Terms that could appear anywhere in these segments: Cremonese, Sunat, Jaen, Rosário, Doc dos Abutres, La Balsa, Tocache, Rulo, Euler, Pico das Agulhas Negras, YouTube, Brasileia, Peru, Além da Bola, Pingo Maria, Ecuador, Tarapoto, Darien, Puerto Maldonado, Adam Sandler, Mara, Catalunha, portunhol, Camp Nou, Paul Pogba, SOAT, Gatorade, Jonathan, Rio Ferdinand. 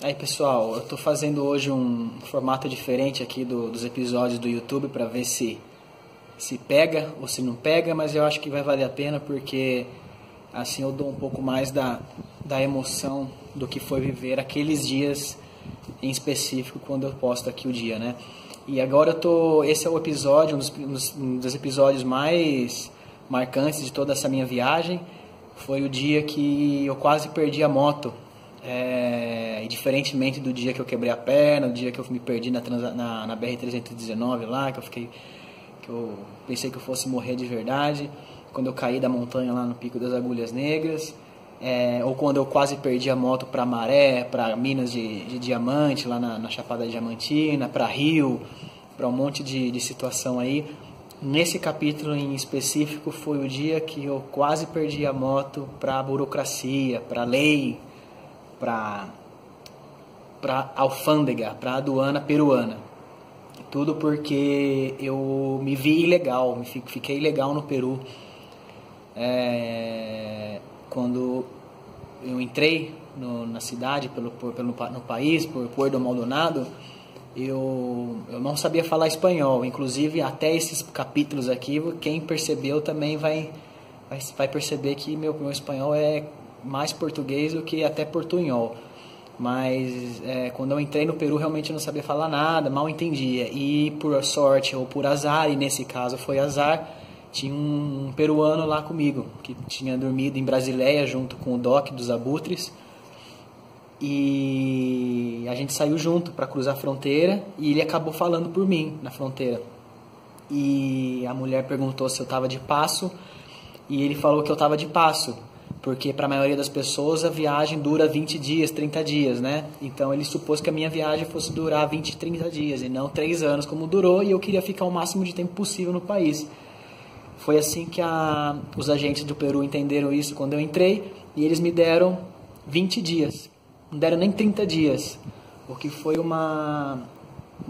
Aí pessoal, eu tô fazendo hoje um formato diferente aqui dos episódios do YouTube para ver se pega ou se não pega, mas eu acho que vai valer a pena porque assim eu dou um pouco mais da emoção do que foi viver aqueles dias em específico quando eu posto aqui o dia, né? E agora eu tô... Esse é o episódio, um dos episódios mais marcantes de toda essa minha viagem. Foi o dia que eu quase perdi a moto. E diferentemente do dia que eu quebrei a perna, o dia que eu me perdi na BR319 lá, que eu pensei que eu fosse morrer de verdade, quando eu caí da montanha lá no Pico das Agulhas Negras, ou quando eu quase perdi a moto para Maré, para Minas de Diamante, lá na Chapada Diamantina, para Rio, para um monte de situação aí. Nesse capítulo em específico foi o dia que eu quase perdi a moto para burocracia, para lei, para alfândega, para aduana peruana. Tudo porque eu me vi ilegal, fiquei ilegal no Peru. Quando eu entrei na cidade, no país, por Puerto Maldonado, eu não sabia falar espanhol. Inclusive, até esses capítulos aqui, quem percebeu também vai perceber que meu espanhol é mais português do que até portunhol. Mas quando eu entrei no Peru, realmente eu não sabia falar nada, mal entendia. E por sorte ou por azar, e nesse caso foi azar, tinha um peruano lá comigo, que tinha dormido em Brasileia junto com o Doc dos Abutres. E a gente saiu junto para cruzar a fronteira e ele acabou falando por mim na fronteira. E a mulher perguntou se eu estava de passo e ele falou que eu estava de passo. Porque para a maioria das pessoas a viagem dura 20 dias, 30 dias, né? Então ele supôs que a minha viagem fosse durar 20, 30 dias e não 3 anos como durou, e eu queria ficar o máximo de tempo possível no país. Foi assim que os agentes do Peru entenderam isso quando eu entrei, e eles me deram 20 dias, não deram nem 30 dias, o que foi uma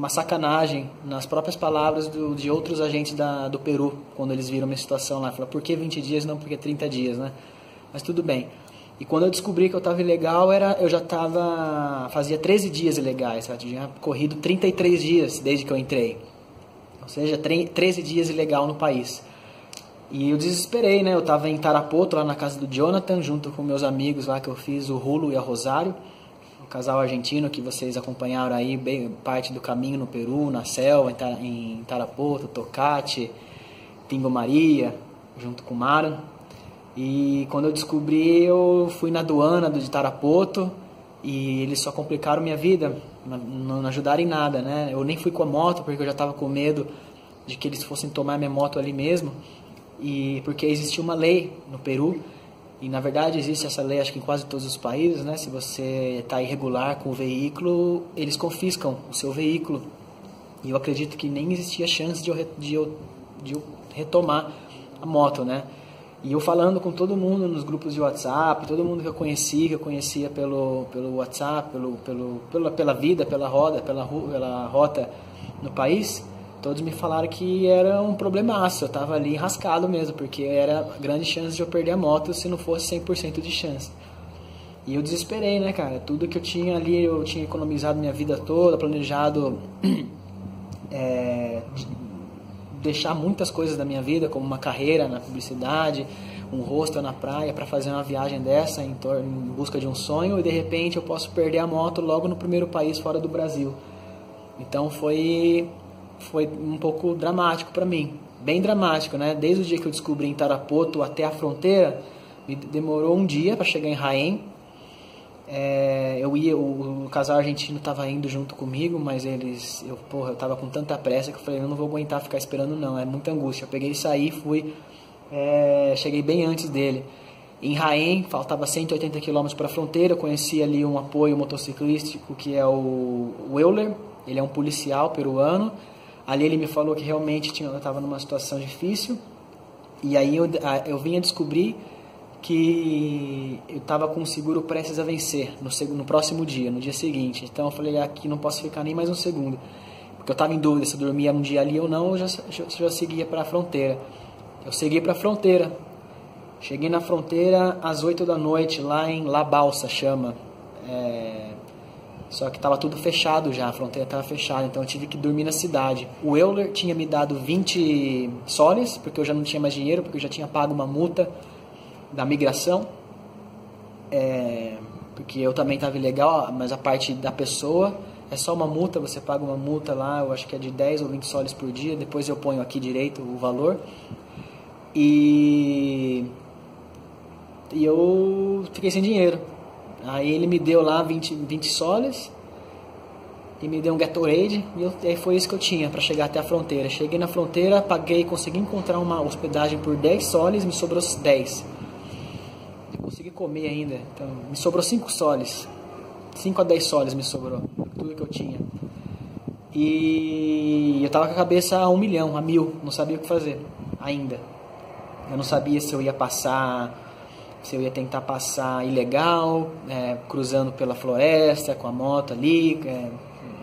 sacanagem nas próprias palavras de outros agentes do Peru, quando eles viram minha situação lá. Falaram, por que 20 dias não, porque 30 dias, né? Mas tudo bem. E quando eu descobri que eu estava ilegal, eu já estava... Fazia 13 dias ilegais, sabe? Eu tinha corrido 33 dias desde que eu entrei. Ou seja, 13 dias ilegal no país. E eu desesperei, né? Eu estava em Tarapoto, lá na casa do Jonathan, junto com meus amigos lá que eu fiz, o Rulo e a Rosário. Um casal argentino que vocês acompanharam aí, bem parte do caminho no Peru, na selva, em Tarapoto, Tocache, Pingo Maria, junto com Mara. E quando eu descobri, eu fui na aduana de Tarapoto e eles só complicaram minha vida, não ajudaram em nada, né? Eu nem fui com a moto porque eu já estava com medo de que eles fossem tomar minha moto ali mesmo. E porque existe uma lei no Peru, e na verdade existe essa lei acho que em quase todos os países, né? Se você está irregular com o veículo, eles confiscam o seu veículo. E eu acredito que nem existia chance de eu retomar a moto, né? E eu falando com todo mundo nos grupos de WhatsApp, todo mundo que eu conhecia pelo WhatsApp, pela vida, pela rota no país, todos me falaram que era um problemaço, eu estava ali enrascado mesmo, porque era grande chance de eu perder a moto se não fosse 100% de chance. E eu desesperei, né, cara? Tudo que eu tinha ali, eu tinha economizado minha vida toda, planejado... deixar muitas coisas da minha vida, como uma carreira na publicidade, um rosto na praia, para fazer uma viagem dessa em busca de um sonho, e de repente eu posso perder a moto logo no primeiro país fora do Brasil. Então foi um pouco dramático para mim, bem dramático, né? Desde o dia que eu descobri em Tarapoto até a fronteira, me demorou um dia para chegar em Jaen. O casal argentino estava indo junto comigo, mas eu estava com tanta pressa que eu falei, eu não vou aguentar ficar esperando não, é muita angústia. Eu peguei e saí, fui, cheguei bem antes dele. Em Jaen, faltava 180 km para a fronteira, eu conheci ali um apoio motociclístico que é o Euler, ele é um policial peruano. Ali ele me falou que realmente eu estava numa situação difícil, e aí eu vim a descobrir que eu estava com o seguro prestes a vencer no próximo dia, no dia seguinte. Então eu falei, aqui não posso ficar nem mais um segundo, porque eu estava em dúvida se eu dormia um dia ali ou não, eu já seguia para a fronteira. Eu segui para a fronteira, cheguei na fronteira às 8 da noite, lá em La Balsa, chama, Só que estava tudo fechado já, a fronteira estava fechada, então eu tive que dormir na cidade. O Euler tinha me dado 20 soles, porque eu já não tinha mais dinheiro, porque eu já tinha pago uma multa da migração. Porque eu também estava ilegal, mas a parte da pessoa é só uma multa, você paga uma multa lá, eu acho que é de 10 ou 20 soles por dia, depois eu ponho aqui direito o valor. E eu fiquei sem dinheiro. Aí ele me deu lá 20 soles e me deu um Gatorade e aí foi isso que eu tinha para chegar até a fronteira. Cheguei na fronteira, paguei, consegui encontrar uma hospedagem por 10 soles, me sobrou 10. Eu consegui comer ainda, então me sobrou 5 soles. 5 a 10 soles me sobrou, tudo que eu tinha. E eu tava com a cabeça a 1 milhão, a 1000, não sabia o que fazer ainda. Eu não sabia se eu ia passar... Se eu ia tentar passar ilegal, cruzando pela floresta, com a moto ali,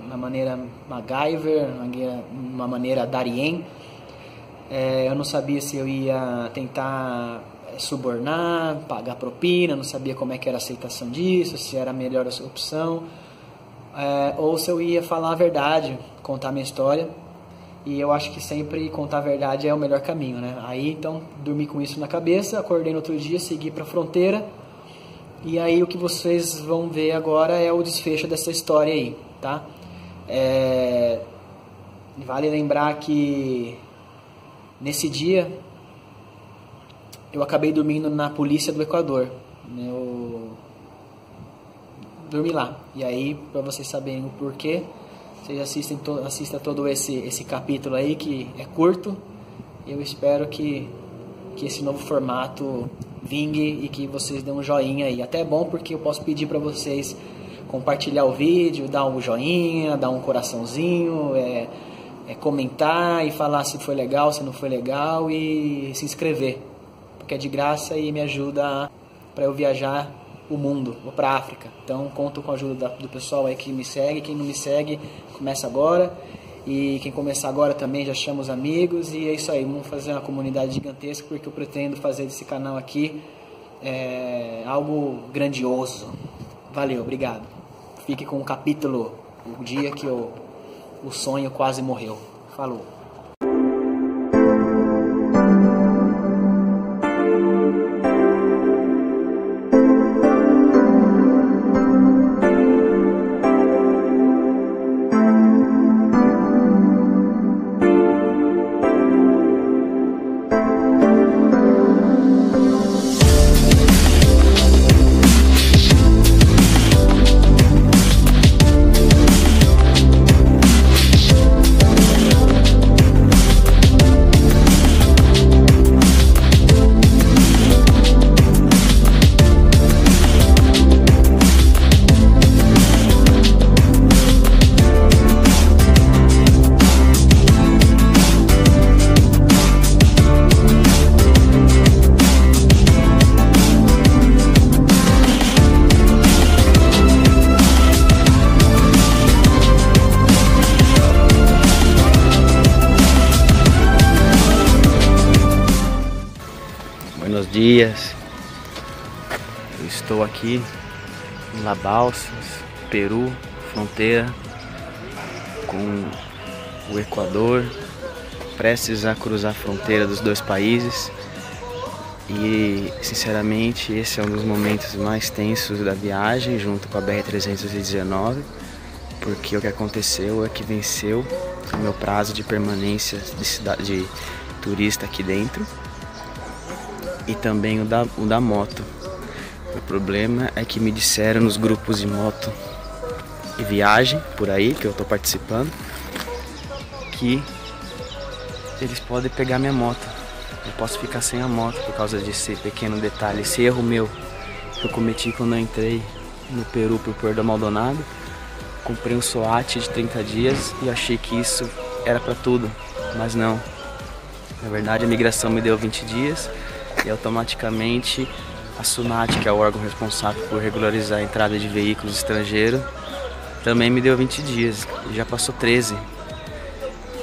uma maneira MacGyver, uma maneira Darien. Eu não sabia se eu ia tentar subornar, pagar propina, não sabia como é que era a aceitação disso, se era a melhor opção. Ou se eu ia falar a verdade, contar a minha história. E eu acho que sempre contar a verdade é o melhor caminho, né? Aí, então, dormi com isso na cabeça, acordei no outro dia, segui para a fronteira. E aí, o que vocês vão ver agora é o desfecho dessa história aí, tá? Vale lembrar que, nesse dia, eu acabei dormindo na polícia do Equador. Eu dormi lá. E aí, para vocês saberem o porquê... Vocês assistam todo esse capítulo aí, que é curto. Eu espero que esse novo formato vingue e que vocês dêem um joinha aí. Até é bom porque eu posso pedir para vocês compartilhar o vídeo, dar um joinha, dar um coraçãozinho, comentar e falar se foi legal, se não foi legal e se inscrever. Porque é de graça e me ajuda para eu viajar o mundo, ou para a África. Então conto com a ajuda do pessoal aí que me segue, quem não me segue começa agora, e quem começar agora também já chama os amigos, e é isso aí, vamos fazer uma comunidade gigantesca, porque eu pretendo fazer desse canal aqui algo grandioso. Valeu, obrigado. Fique com o capítulo, o dia que o sonho quase morreu. Falou. Buenos dias, eu estou aqui em La Balsa, Peru, fronteira com o Equador, prestes a cruzar a fronteira dos dois países, e sinceramente esse é um dos momentos mais tensos da viagem junto com a BR319, porque o que aconteceu é que venceu o meu prazo de permanência de turista aqui dentro. E também o da moto. O problema é que me disseram nos grupos de moto e viagem por aí, que eu tô participando, que eles podem pegar minha moto. Eu posso ficar sem a moto por causa desse pequeno detalhe, esse erro meu que eu cometi quando eu entrei no Peru por Puerto Maldonado. Comprei um SOAT de 30 dias e achei que isso era pra tudo, mas não. Na verdade, a migração me deu 20 dias. E automaticamente a Sunat, que é o órgão responsável por regularizar a entrada de veículos estrangeiros, também me deu 20 dias e já passou 13.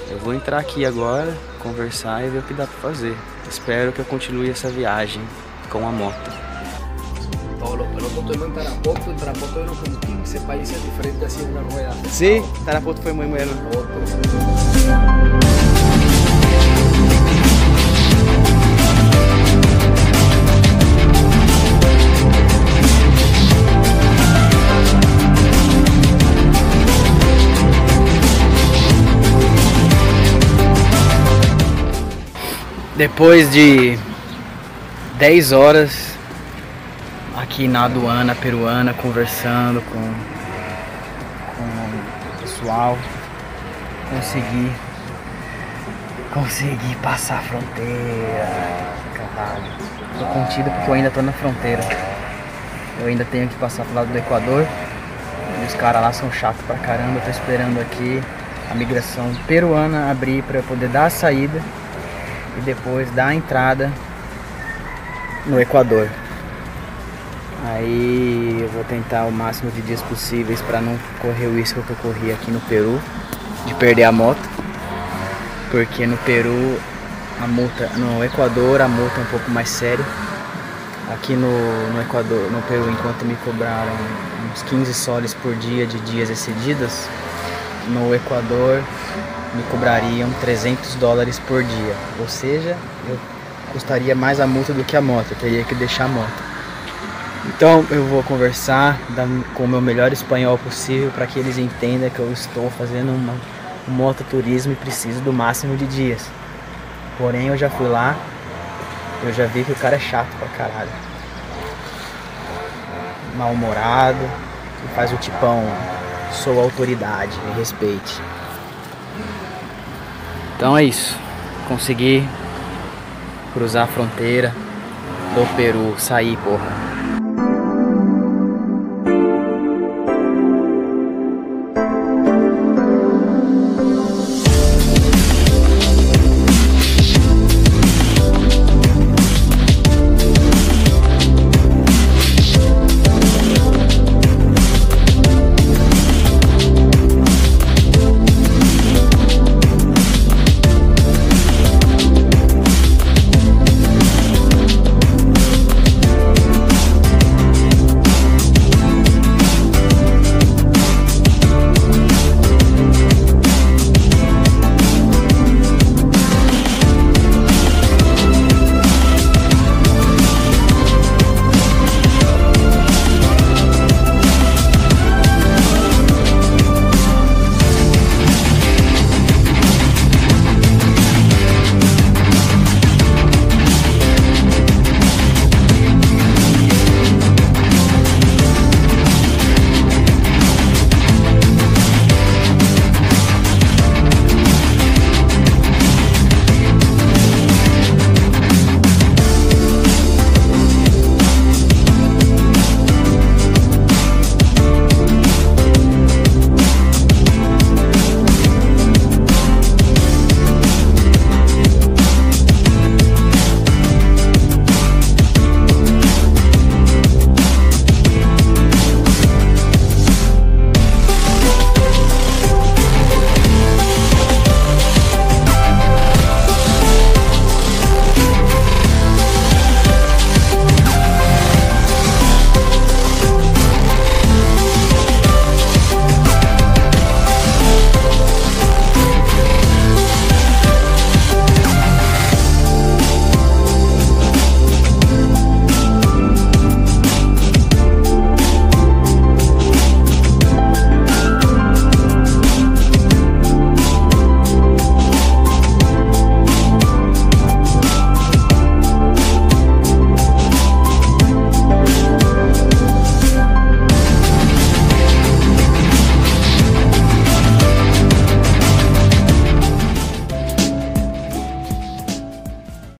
Eu vou entrar aqui agora, conversar e ver o que dá para fazer. Espero que eu continue essa viagem com a moto. Paulo, pero nosotros en Tarapoto, en Tarapoto era como 15 países diferentes haciendo una rueda. Sí, Tarapoto fue muy bueno. Depois de 10 horas aqui na aduana peruana, conversando com o pessoal, consegui passar a fronteira, caralho. Tô contido porque eu ainda tô na fronteira, eu ainda tenho que passar pro lado do Equador, e os caras lá são chatos pra caramba. Eu tô esperando aqui a migração peruana abrir pra eu poder dar a saída e depois dar a entrada no Equador. Aí eu vou tentar o máximo de dias possíveis para não correr o risco que eu corri aqui no Peru, de perder a moto, porque no Peru a multa, no Equador a multa é um pouco mais séria. Aqui no Equador, no Peru, enquanto me cobraram uns 15 soles por dia de dias excedidas, no Equador me cobrariam 300 dólares por dia, ou seja, eu custaria mais a multa do que a moto, eu teria que deixar a moto. Então eu vou conversar com o meu melhor espanhol possível para que eles entendam que eu estou fazendo um mototurismo e preciso do máximo de dias. Porém eu já fui lá, eu já vi que o cara é chato pra caralho, mal-humorado, que faz o tipão, sou autoridade, me respeite. Então é isso, consegui cruzar a fronteira do Peru, sair, porra.